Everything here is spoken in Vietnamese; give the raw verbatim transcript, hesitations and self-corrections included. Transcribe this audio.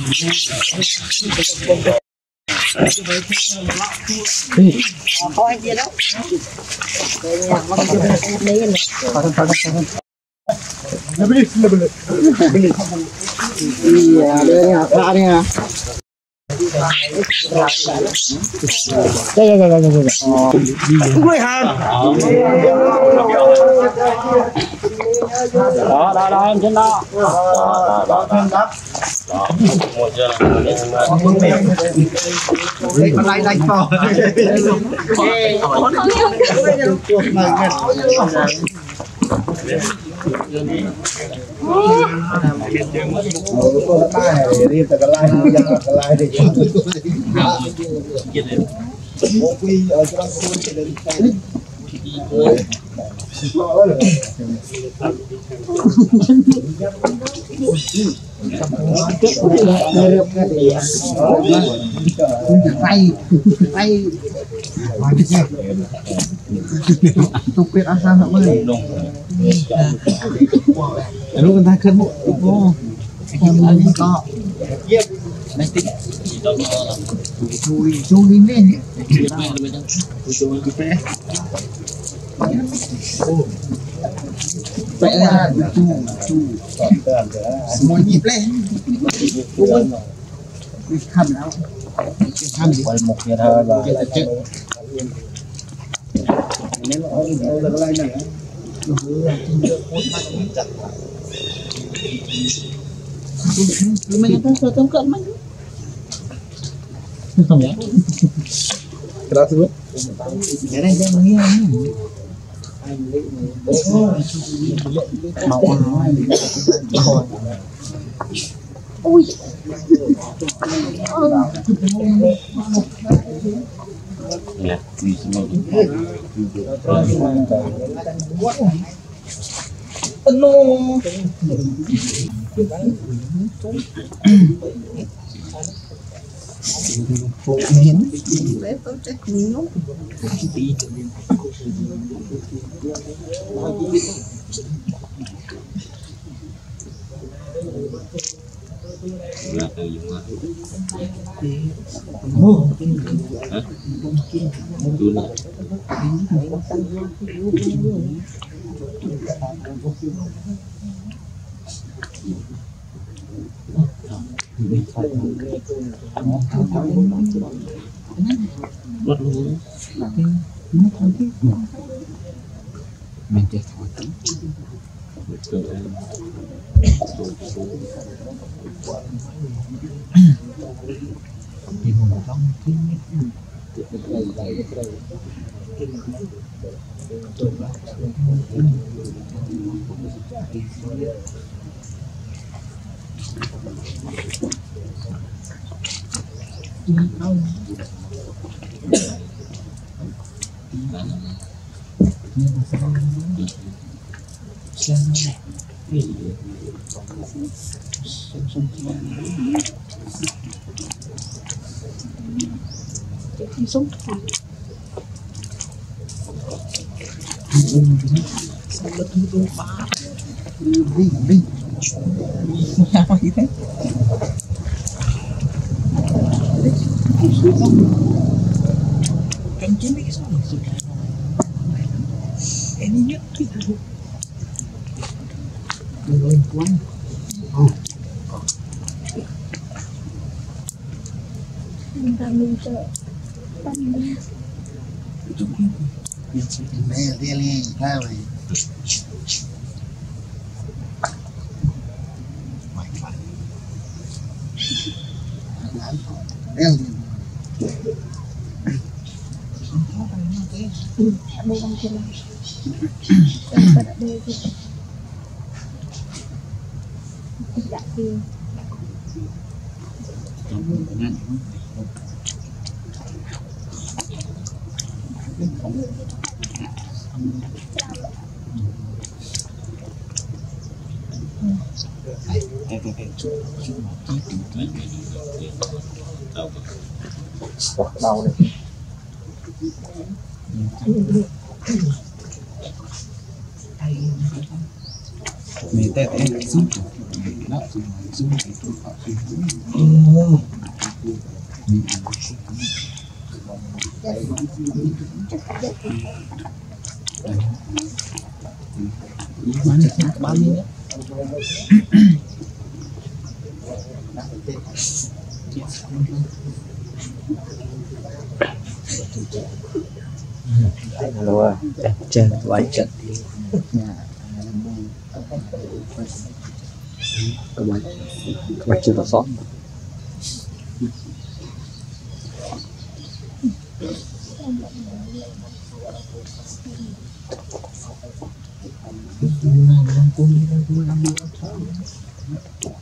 đó đó đó em trên đó đó đó trên đó một giờ đây con này đánh to Tupir asal tak boleh. Lalu kena kerbu. Oh, ini kok. Nanti. Cui, cui ni. Vậy là muốn nhịp lên thăm nào thăm gì một người thơ là chết nếu mà ông đâu là cái này mình đang chơi tấm cận mấy không nhá cái đó thứ cái này đang nghe Hãy subscribe cho kênh Ghiền Mì Gõ để không bỏ lỡ những video hấp dẫn Hãy subscribe cho kênh Ghiền Mì Gõ để không bỏ lỡ những video hấp dẫn Hãy subscribe cho kênh Ghiền Mì Gõ để không bỏ lỡ những video hấp dẫn Ini nyet itu. Belum kuang. Oh. Minta minta. Tanya. Itu pun. Dia dia ni, dah ni. Baiklah. L. Apa yang kita Pada dia tu tidak dia. Tahu ni. Mẹ tẹt em xuống, nó xuống, xuống thì tôi phải. Các bạn Hãy subscribe cho kênh Ghiền Mì Gõ Để không bỏ lỡ những video hấp dẫn.